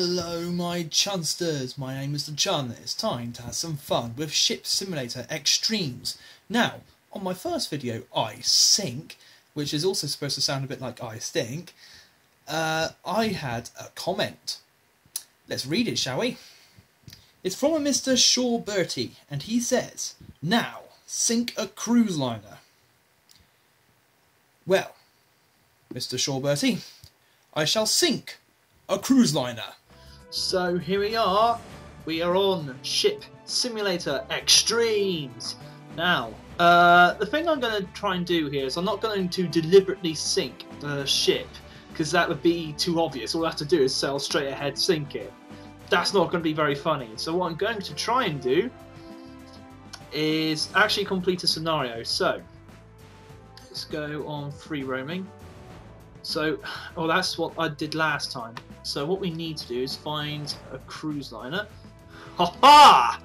Hello my Chunsters, my name is The Chun, it's time to have some fun with Ship Simulator Extremes. Now, on my first video, I Sink, which is also supposed to sound a bit like I Stink, I had a comment. Let's read it, shall we? It's from a Mr. Shaw Bertie, and he says, "Now, sink a cruise liner." Well, Mr. Shaw Bertie, I shall sink a cruise liner. So here we are on Ship Simulator Extremes. Now, the thing I'm going to try and do here is I'm not going to deliberately sink the ship, because that would be too obvious. All I have to do is sail straight ahead, sink it. That's not going to be very funny. So what I'm going to try and do is actually complete a scenario. So let's go on free roaming. So, oh, that's what I did last time. So what we need to do is find a cruise liner. Ha ha!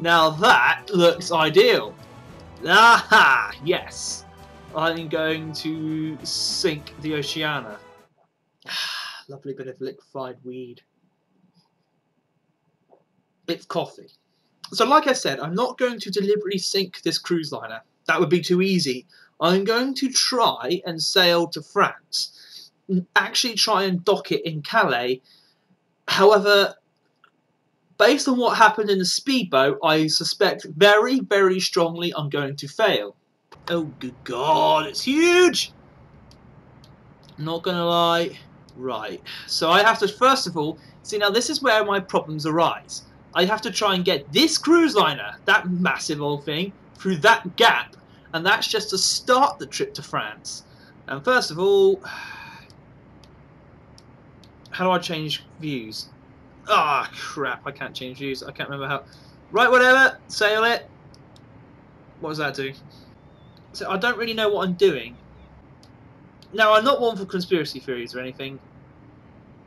Now that looks ideal. Aha! Yes! I'm going to sink the Oceana. Lovely bit of liquefied weed. It's coffee. So like I said, I'm not going to deliberately sink this cruise liner. That would be too easy. I'm going to try and sail to France. Actually try and dock it in Calais. However, based on what happened in the speedboat, I suspect very, very strongly I'm going to fail. Oh good god, it's huge! Not gonna lie. Right, so I have to first of all, see now this is where my problems arise. I have to try and get this cruise liner, that massive old thing, through that gap. And that's just to start the trip to France. And first of all, how do I change views? Ah, crap, I can't change views. I can't remember how. Right, whatever. Sail it. What does that do? So I don't really know what I'm doing. Now, I'm not one for conspiracy theories or anything,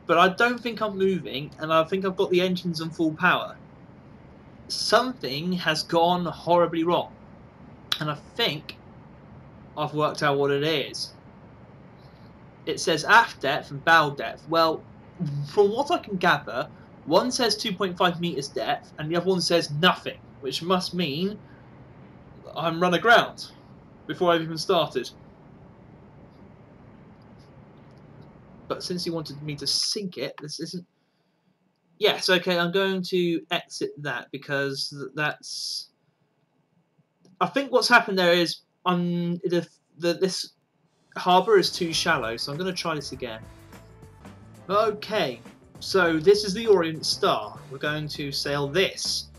but I don't think I'm moving, and I think I've got the engines on full power. Something has gone horribly wrong, and I think I've worked out what it is. It says aft depth and bow depth. Well, from what I can gather, one says 2.5 metres depth and the other one says nothing, which must mean I'm run aground before I've even started. But since he wanted me to sink it, this isn't... Yes, okay, I'm going to exit that because that's... I think what's happened there is this harbour is too shallow, so I'm going to try this again. Okay, so this is the Orient Star. We're going to sail this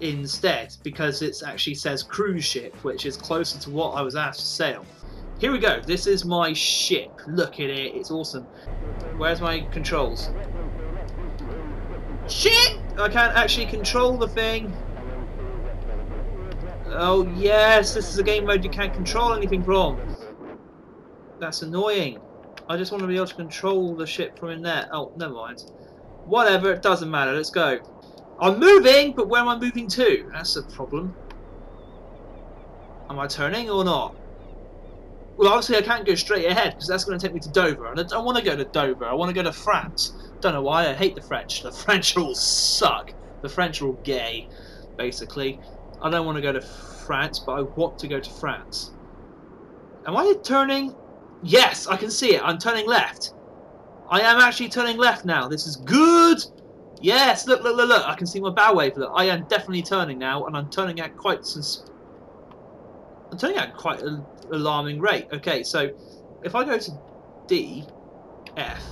instead because it actually says cruise ship, which is closer to what I was asked to sail. Here we go. This is my ship. Look at it. It's awesome. Where's my controls? Shit! I can't actually control the thing. Oh yes, this is a game mode you can't control anything from. That's annoying. I just want to be able to control the ship from in there. Oh, never mind. Whatever, it doesn't matter. Let's go. I'm moving, but where am I moving to? That's the problem. Am I turning or not? Well, obviously I can't go straight ahead because that's going to take me to Dover. And I don't want to go to Dover. I want to go to France. Don't know why. I hate the French. The French all suck. The French are all gay, basically. I don't want to go to France, but I want to go to France. Am I turning? Yes, I can see it. I'm turning left. I am actually turning left now. This is good. Yes, look, look, look, look. I can see my bow wave. Look, I am definitely turning now, and I'm turning at quite an alarming rate. Okay, so if I go to D, F.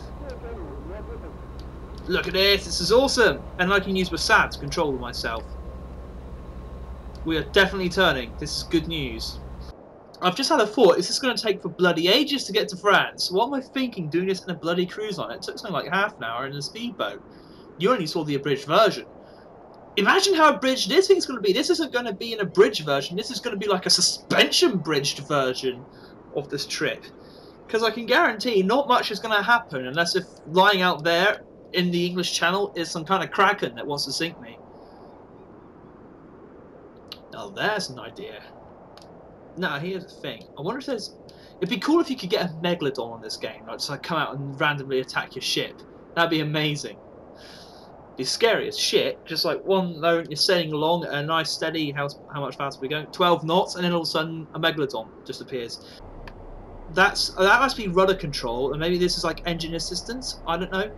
Look at this. This is awesome. And I can use my SAD to control myself. We are definitely turning. This is good news. I've just had a thought, is this going to take for bloody ages to get to France? What am I thinking, doing this in a bloody cruise line? It took something like half an hour in a speedboat. You only saw the abridged version. Imagine how abridged this thing's going to be. This isn't going to be an abridged version. This is going to be like a suspension-bridged version of this trip. Because I can guarantee not much is going to happen unless if lying out there in the English Channel is some kind of kraken that wants to sink me. Now there's an idea. Now, here's the thing. I wonder if there's... It'd be cool if you could get a Megalodon on this game, right? So I'd come out and randomly attack your ship. That'd be amazing. It's scary as shit. Just like one note, you're sailing along at a nice steady. How much faster are we going? 12 knots, and then all of a sudden a megalodon just appears. That must be rudder control, and maybe this is like engine assistance. I don't know.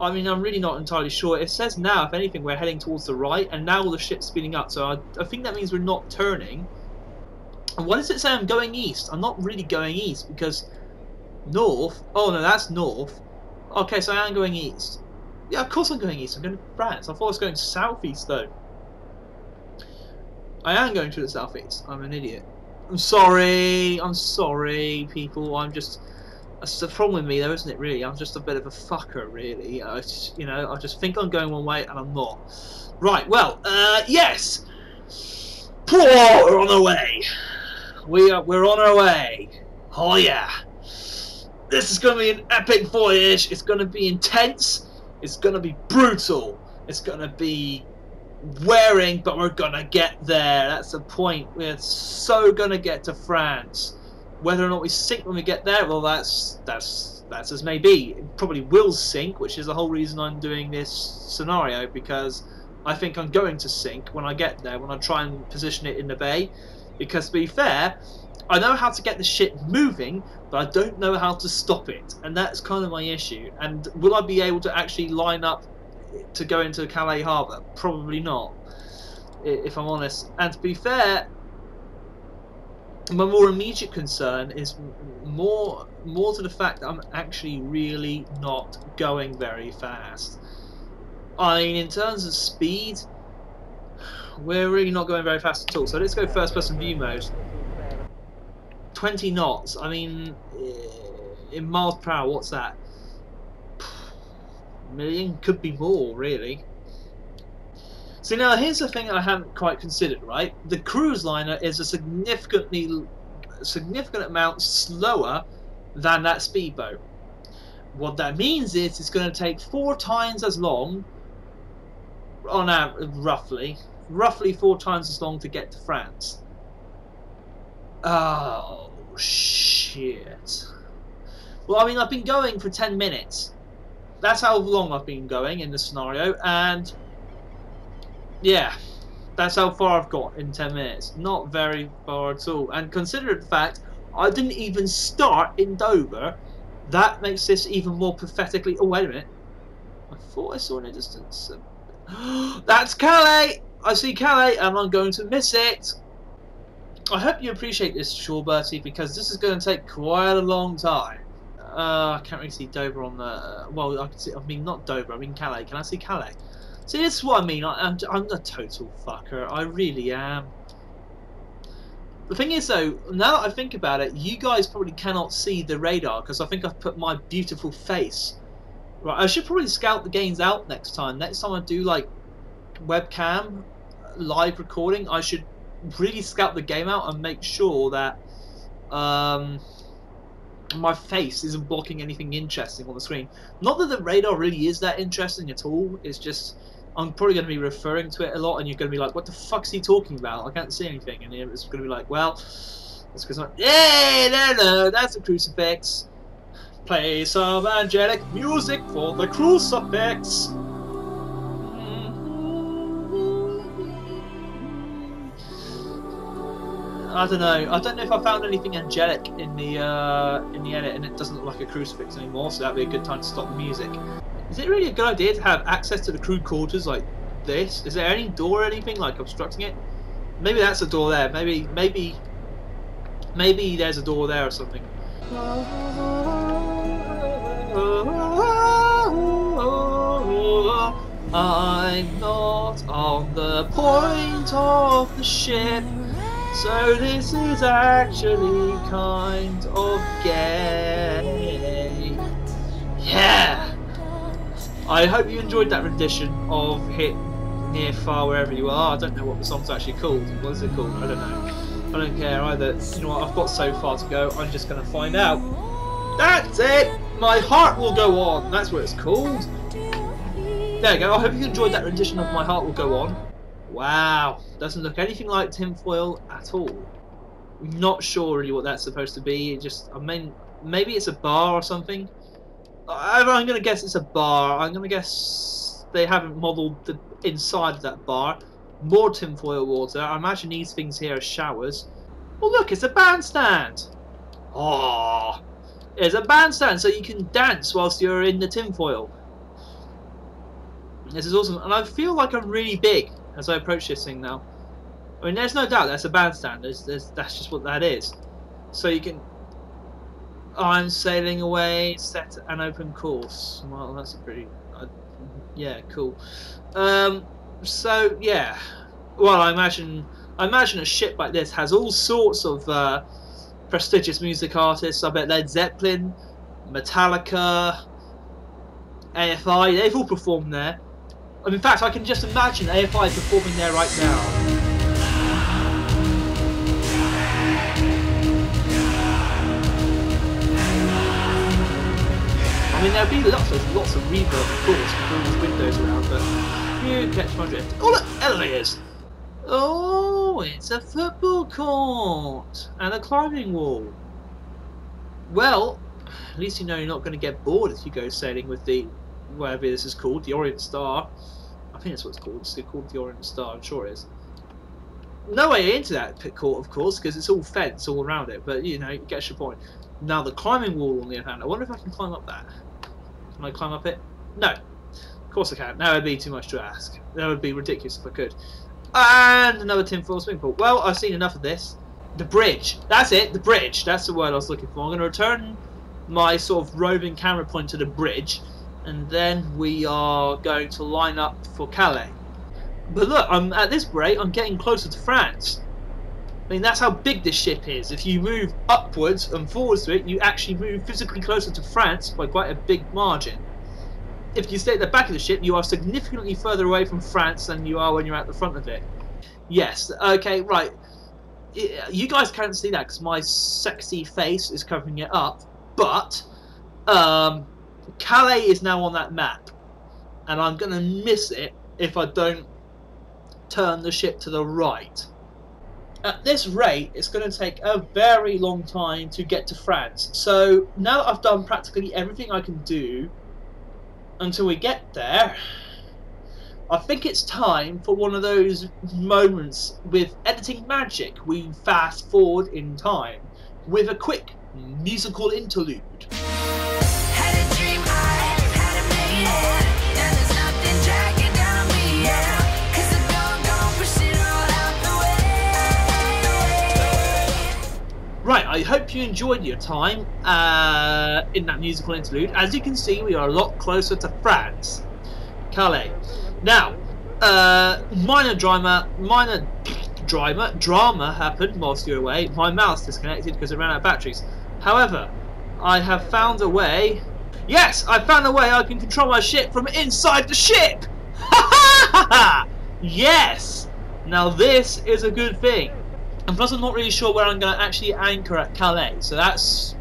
I mean, I'm really not entirely sure. It says now, if anything, we're heading towards the right, and now all the ship's speeding up. So I think that means we're not turning. And what does it say? I'm going east. I'm not really going east because north. Oh no, that's north. Okay, so I am going east. Yeah, of course I'm going east. I'm going to France. I thought I was going southeast though. I am going to the southeast. I'm an idiot. I'm sorry. I'm sorry, people. I'm just. That's the problem with me, though, isn't it? Really, I'm just a bit of a fucker. Really, you know, I just think I'm going one way and I'm not. Right. Well, yes. Poor, we're on our way. We're on our way. Oh yeah. This is going to be an epic voyage. It's going to be intense. It's going to be brutal. It's going to be wearing, but we're going to get there. That's the point. We're so going to get to France. Whether or not we sink when we get there, well, that's as may be. It probably will sink, which is the whole reason I'm doing this scenario, because I think I'm going to sink when I get there, when I try and position it in the bay. Because, to be fair, I know how to get the ship moving, but I don't know how to stop it. And that's kind of my issue. And will I be able to actually line up to go into Calais harbour? Probably not, if I'm honest. And to be fair, my more immediate concern is more to the fact that I'm actually really not going very fast. I mean, in terms of speed, we're really not going very fast at all. So let's go first-person view mode. 20 knots. I mean, in miles per hour, what's that? A million? Could be more, really. So now here's the thing I haven't quite considered, right? The cruise liner is a significant amount slower than that speedboat. What that means is it's going to take 4 times as long, on average, roughly 4 times as long to get to France. Oh, shit. Well, I mean, I've been going for 10 minutes. That's how long I've been going in this scenario, and yeah, that's how far I've got in 10 minutes. Not very far at all. And considering the fact I didn't even start in Dover, that makes this even more pathetically. Oh, wait a minute. I thought I saw in the distance. That's Calais! I see Calais, and I'm going to miss it. I hope you appreciate this, Shaw Bertie, because this is going to take quite a long time. I can't really see Dover on the. Well, I can see. I mean, not Dover. I mean Calais. Can I see Calais? See, this is what I mean. I'm a total fucker. I really am. The thing is, though, now that I think about it, you guys probably cannot see the radar because I think I've put my beautiful face. Right. I should probably scout the games out next time. Next time I do like webcam live recording, I should really scout the game out and make sure that my face isn't blocking anything interesting on the screen. Not that the radar really is that interesting at all. It's just I'm probably going to be referring to it a lot, and you're going to be like, "What the fuck's he talking about? I can't see anything." And it's going to be like, "Well, that's because I'm." Yay! No, that's a crucifix. Play some angelic music for the crucifix. I don't know. I don't know if I found anything angelic in the edit, and it doesn't look like a crucifix anymore. So that'd be a good time to stop the music. Is it really a good idea to have access to the crew quarters like this? Is there any door or anything like obstructing it? Maybe that's a door there. Maybe there's a door there or something. I'm not on the point of the ship. So this is actually kind of gay. Yeah! I hope you enjoyed that rendition of Hit Near Far Wherever You Are. I don't know what the song's actually called. What is it called? I don't know. I don't care either. You know what? I've got so far to go. I'm just going to find out. That's it! My Heart Will Go On. That's what it's called. There you go. I hope you enjoyed that rendition of My Heart Will Go On. Wow, doesn't look anything like tinfoil at all. Not sure really what that's supposed to be. It just, I mean, maybe it's a bar or something. I'm going to guess it's a bar. I'm going to guess they haven't modelled the inside of that bar. More tinfoil water. I imagine these things here are showers. Oh, look, it's a bandstand. Oh, it's a bandstand, so you can dance whilst you're in the tinfoil. This is awesome, and I feel like I'm really big as I approach this thing now. I mean, there's no doubt that's a bandstand. That's just what that is. So you can... I'm sailing away, set an open course. Well, that's a pretty... yeah, cool. So, yeah. Well, I imagine a ship like this has all sorts of prestigious music artists. I bet Led Zeppelin, Metallica, AFI, they've all performed there. I mean, in fact, I can just imagine AFI performing there right now. I mean, there'll be lots of reverb, of course, with all these windows around, but you catch my drift. Oh, look, elevators! Oh, it's a football court and a climbing wall. Well, at least you know you're not going to get bored if you go sailing with the, whatever this is called, the Orient Star. I think that's what it's called. It's called the Orient Star, I'm sure it is. No way into that court, of course, because it's all fence all around it, but, you know, you get your point. Now, the climbing wall on the other hand, I wonder if I can climb up that. Can I climb up it? No. Of course I can. That would be too much to ask. That would be ridiculous if I could. And another tinfoil swimming pool. Well, I've seen enough of this. The bridge. That's it. The bridge. That's the word I was looking for. I'm going to return my sort of roving camera point to the bridge. And then we are going to line up for Calais. But look, at this rate, I'm getting closer to France. I mean, that's how big this ship is. If you move upwards and forwards to it, you actually move physically closer to France by quite a big margin. If you stay at the back of the ship, you are significantly further away from France than you are when you're at the front of it. Yes, okay, right. You guys can't see that because my sexy face is covering it up, but Calais is now on that map, and I'm going to miss it if I don't turn the ship to the right. At this rate, it's going to take a very long time to get to France. So now that I've done practically everything I can do until we get there, I think it's time for one of those moments with editing magic. We fast forward in time with a quick musical interlude. Right, I hope you enjoyed your time in that musical interlude. As you can see, we are a lot closer to France, Calais. Now, minor drama happened whilst you were away. My mouse disconnected because I ran out of batteries. However, I have found a way. Yes, I found a way I can control my ship from inside the ship. Ha ha ha! Yes. Now this is a good thing. And plus I'm not really sure where I'm going to actually anchor at Calais, so that's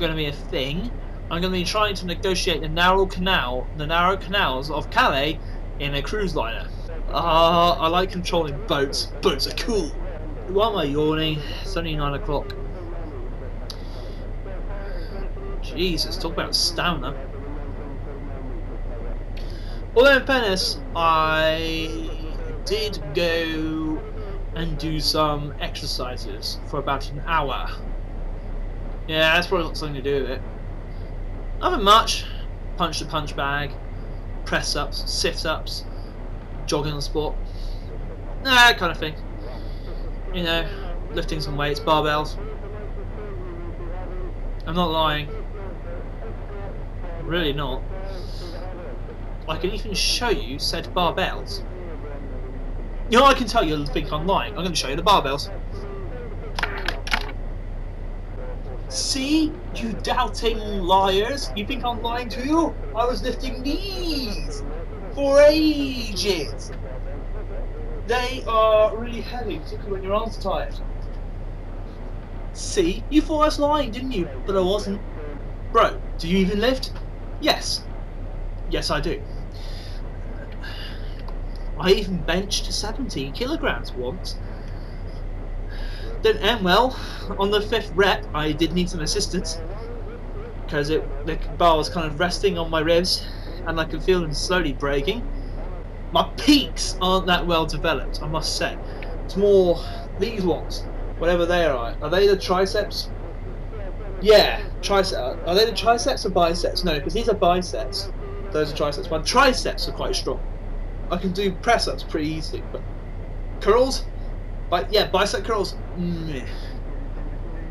going to be a thing. I'm going to be trying to negotiate the narrow canals of Calais in a cruise liner. I like controlling boats. Boats are cool. Why am I yawning? It's only 9 o'clock. Jesus, talk about stamina. Although in fairness, I did go and do some exercises for about an hour. Yeah, that's probably got something to do with it. Nothing much. Punch the punch bag, press ups, sit ups, jogging on the spot, that kind of thing. You know, lifting some weights, barbells. I'm not lying. Really not. I can even show you said barbells. You know, I can tell you think I'm lying. I'm going to show you the barbells. See? You doubting liars. You think I'm lying to you? I was lifting these for ages. They are really heavy, particularly when your arms are tired. See? You thought I was lying, didn't you? But I wasn't. Bro, do you even lift? Yes. Yes, I do. I even benched 17 kilograms once. Didn't end well. On the 5th rep, I did need some assistance because the bar was kind of resting on my ribs, and I could feel them slowly breaking. My peaks aren't that well developed, I must say. It's more these ones, whatever they are. Are they the triceps? Yeah, triceps. Are they the triceps or biceps? No, because these are biceps. Those are triceps. My triceps are quite strong. I can do press-ups pretty easily, but curls, but yeah, bicep curls.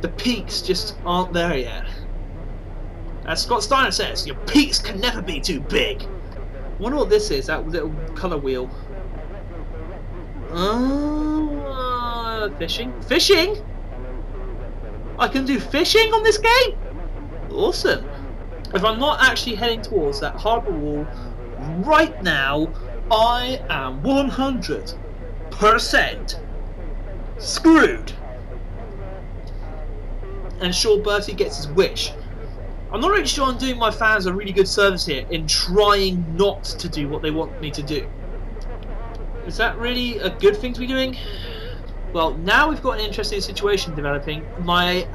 The peaks just aren't there yet. As Scott Steiner says, your peaks can never be too big. I wonder what this is, that little colour wheel. Fishing? Fishing? I can do fishing on this game? Awesome. If I'm not actually heading towards that harbour wall right now, I am 100% screwed. And Shaw Bertie gets his wish. I'm not really sure I'm doing my fans a really good service here in trying not to do what they want me to do. Is that really a good thing to be doing? Well, now we've got an interesting situation developing. My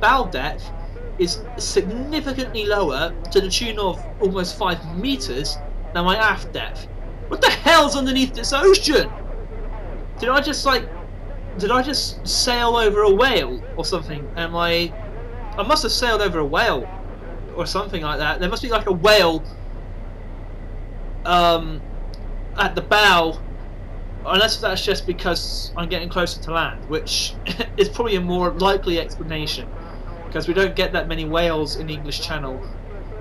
bow depth is significantly lower, to the tune of almost 5 meters, than my aft depth. What the hell's underneath this ocean? Did I just sail over a whale or something? I must have sailed over a whale or something like that. There must be like a whale at the bow, unless that's just because I'm getting closer to land, which is probably a more likely explanation, because we don't get that many whales in the English Channel,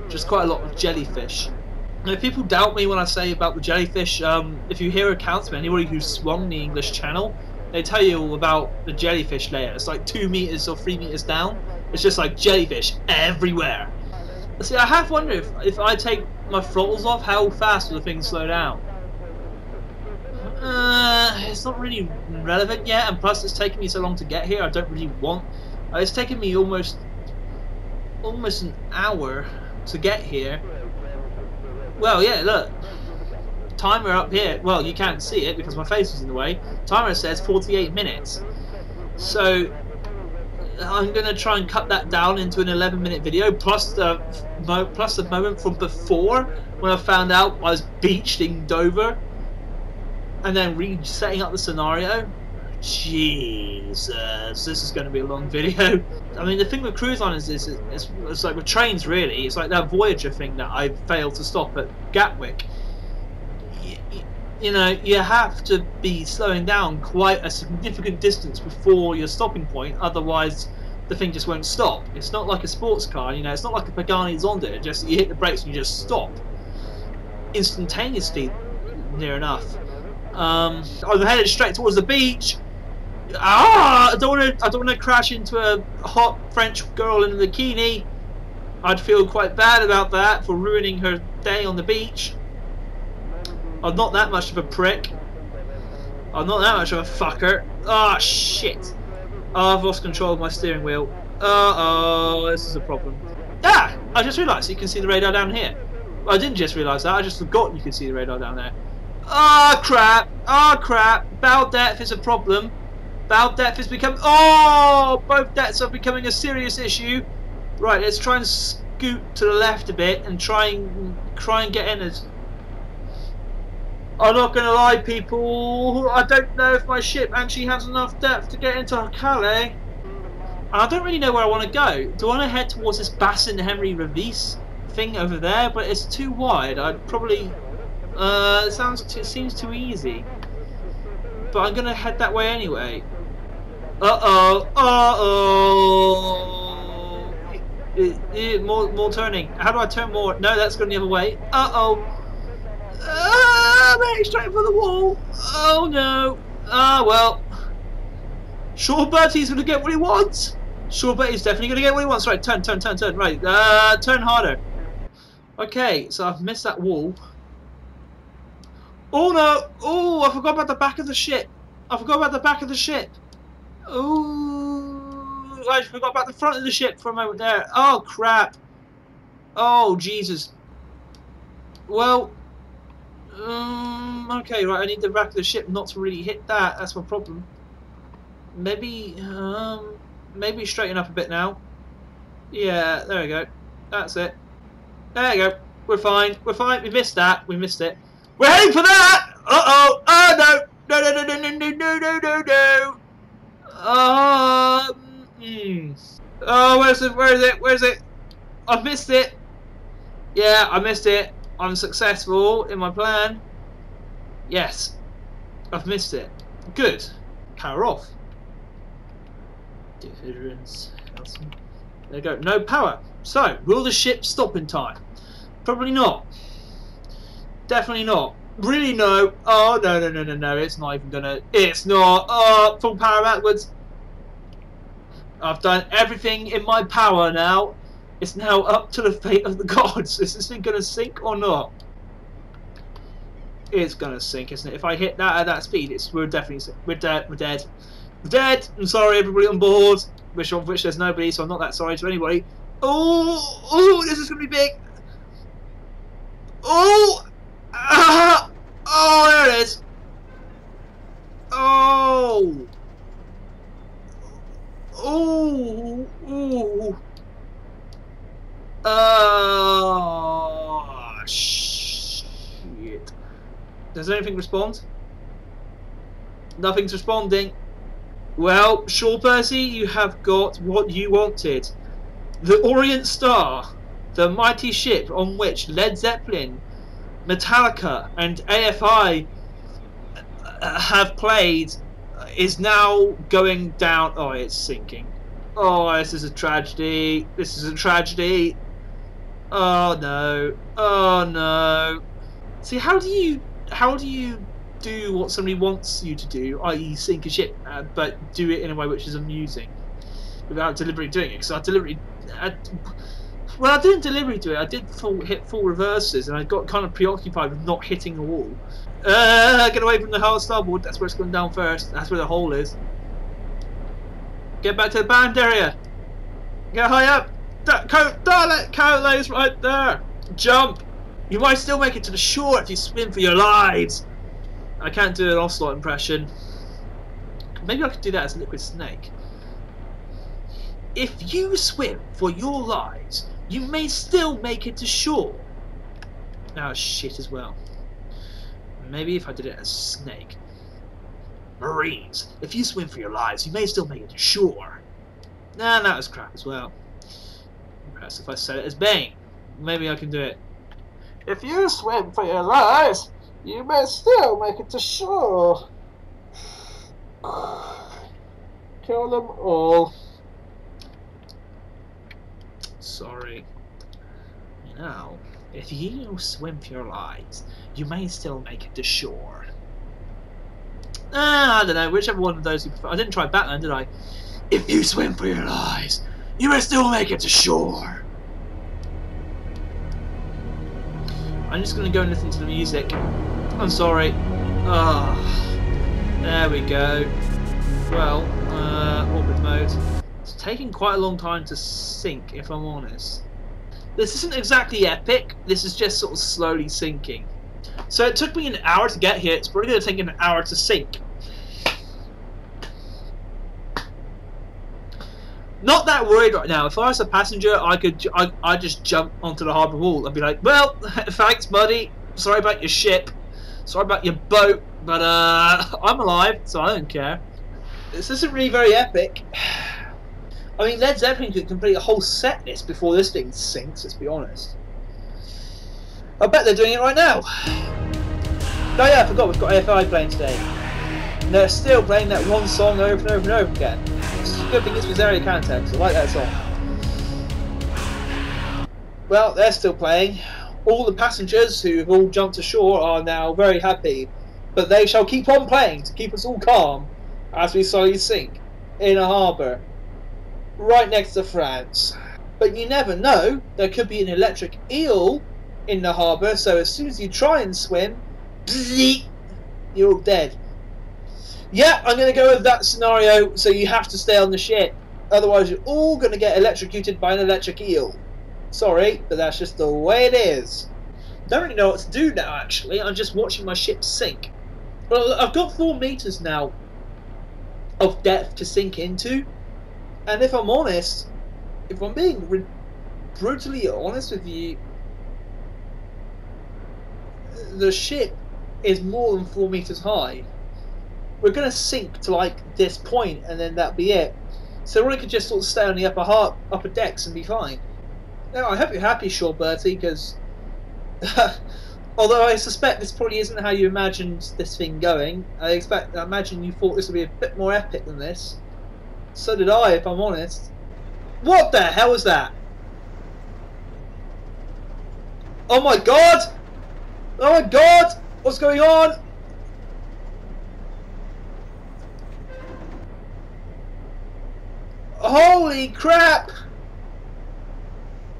just quite a lot of jellyfish. Now, if people doubt me when I say about the jellyfish, if you hear accounts from anybody who swum the English Channel, they tell you all about the jellyfish layer. It's like 2 meters or 3 meters down. It's just like jellyfish everywhere. See, I have wondered if I take my throttles off, how fast will the thing slow down? It's not really relevant yet, and plus it's taken me so long to get here. I don't really want... it's taken me almost an hour to get here. Well, yeah, look. Timer up here. Well, you can't see it because my face is in the way. Timer says 48 minutes. So I'm going to try and cut that down into an 11-minute video, plus the moment from before when I found out I was beached in Dover, and then resetting up the scenario. Jesus, this is going to be a long video. I mean, the thing with cruise liners is it's like with trains, really. It's like that Voyager thing that I failed to stop at Gatwick. You know, you have to be slowing down quite a significant distance before your stopping point, otherwise the thing just won't stop. It's not like a sports car, you know, it's not like a Pagani Zonda, just you hit the brakes and you just stop instantaneously, near enough. I'm headed straight towards the beach. I don't want to crash into a hot French girl in a bikini. I'd feel quite bad about that for ruining her day on the beach. I'm not that much of a prick. I'm not that much of a fucker. Ah, shit. I've lost control of my steering wheel. Uh-oh, this is a problem. Ah! I just realised you can see the radar down here. Well, I didn't just realise that, I just forgot you could see the radar down there. Ah, crap! Ah, crap! Bow depth is a problem. Bow depth is becoming... Oh! Both depths are becoming a serious issue. Right, let's try and scoot to the left a bit and try and get in as... I'm not going to lie, people, I don't know if my ship actually has enough depth to get into Calais. And I don't really know where I want to go. Do I want to head towards this Bassin Henry Reves thing over there? But it's too wide. I'd probably... it seems too easy. But I'm going to head that way anyway. Uh-oh. Uh-oh. More turning. How do I turn more? No, that's going the other way. Uh-oh. I'm heading straight for the wall. Oh no. Ah, well. Shaw Bertie's going to get what he wants. Shaw Bertie's definitely going to get what he wants. Right, turn. Right, turn harder. Okay, so I've missed that wall. Oh no. Oh, I forgot about the back of the ship. I forgot about the back of the ship. Oh, I forgot about the front of the ship for a moment there. Oh, crap. Oh, Jesus. Well... okay, right, I need the back of the ship not to really hit that, that's my problem. Maybe straighten up a bit now. Yeah, there we go. That's it. There we go. We're fine. We missed that. We missed it. We're heading for that! Uh-oh! Oh, no! No, no, no, no, no, no, no, no, no! Oh, where's it? Where is it? Where is it? I've missed it! Yeah, I missed it. I'm successful in my plan. Yes. I've missed it. Good. Power off. Difference. There we go. No power. So, will the ship stop in time? Probably not. Definitely not. Really, no. Oh, no, no, no, no, no. It's not even gonna. It's not. Oh, full power backwards. I've done everything in my power now. It's now up to the fate of the gods. Is this thing gonna sink or not? It's gonna sink, isn't it? If I hit that at that speed, it's we're definitely sink. We're dead. We're dead. We're dead. I'm sorry, everybody on board. Which there's nobody, so I'm not that sorry to anybody. Oh, oh, this is gonna be big. Oh, oh, there it is. Oh, oh, oh. Oh, shit. Does anything respond? Nothing's responding. Well, Shaw Bertie, you have got what you wanted. The Orient Star, the mighty ship on which Led Zeppelin, Metallica and AFI have played, is now going down. Oh, it's sinking. Oh, this is a tragedy. This is a tragedy. Oh no! Oh no! See, how do you do what somebody wants you to do, i.e., sink a ship, but do it in a way which is amusing, without deliberately doing it? Because I deliberately, well, I didn't deliberately do it. I did hit full reverses, and I got kind of preoccupied with not hitting the wall. Get away from the hull, starboard. That's where it's going down first. That's where the hole is. Get back to the band area. Get high up. That Calais right there. Jump. You might still make it to the shore if you swim for your lives. I can't do an Ocelot impression. Maybe I could do that as a Liquid Snake. If you swim for your lives, you may still make it to shore. Oh shit as well. Maybe if I did it as Snake. Marines, if you swim for your lives, you may still make it to shore. Nah, that was crap as well. Perhaps if I said it as Bane, maybe I can do it. If you swim for your lives, you may still make it to shore. Kill them all. Sorry. Now, if you swim for your lives, you may still make it to shore. I don't know, whichever one of those you prefer. I didn't try Batman, did I? If you swim for your lives, you may still make it to shore. I'm just going to go and listen to the music. I'm sorry. Ah, there we go. Well, orbit mode. It's taking quite a long time to sink, if I'm honest. This isn't exactly epic. This is just sort of slowly sinking. So it took me an hour to get here. It's probably going to take an hour to sink. Not that worried right now. If I was a passenger, I just jump onto the harbour wall and be like, "Well, thanks, buddy. Sorry about your ship. Sorry about your boat, but I'm alive, so I don't care." This isn't really very epic. I mean, Led Zeppelin could complete a whole set list before this thing sinks. Let's be honest. I bet they're doing it right now. Oh yeah, I forgot we've got AFI playing today. And they're still playing that one song over and over and over again. The good thing is Miseria Cantare, because I like that song. Well, they're still playing. All the passengers who have all jumped ashore are now very happy. But they shall keep on playing to keep us all calm as we slowly sink in a harbour right next to France. But you never know, there could be an electric eel in the harbour, so as soon as you try and swim, you're all dead. Yeah, I'm going to go with that scenario, so you have to stay on the ship. Otherwise, you're all going to get electrocuted by an electric eel. Sorry, but that's just the way it is. Don't really know what to do now, actually. I'm just watching my ship sink. Well, I've got 4 meters now of depth to sink into. And if I'm honest, if I'm being brutally honest with you, the ship is more than 4 meters high. We're going to sink to like this point, and then that'll be it. So we could just sort of stay on the upper decks and be fine. Now I hope you're happy, Shaw Bertie, because although I suspect this probably isn't how you imagined this thing going. I imagine you thought this would be a bit more epic than this. So did I, if I'm honest. What the hell was that? Oh my god! Oh my god! What's going on? Holy crap!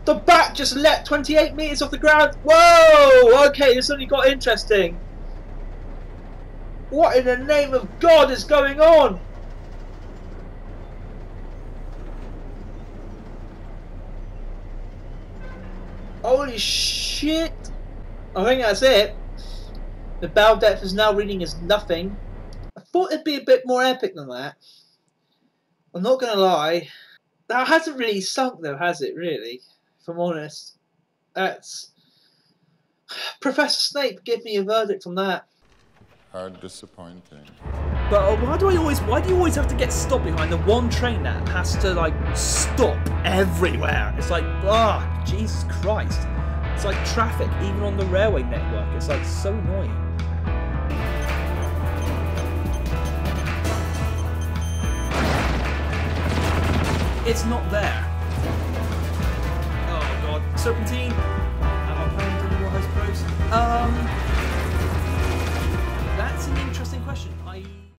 The bat just leapt 28 meters off the ground. Whoa! Okay, this only got interesting. What in the name of God is going on? Holy shit! I think that's it. The bow depth is now reading as nothing. I thought it'd be a bit more epic than that. I'm not gonna lie. That hasn't really sunk though, has it? Really, if I'm honest. That's Professor Snape. Give me a verdict from that. How disappointing. But why do you always have to get stopped behind the one train that has to like stop everywhere? It's like, ah, oh, Jesus Christ. It's like traffic, even on the railway network. It's like so annoying. It's not there. Oh god, serpentine. Am I planning to do all those probes? That's an interesting question.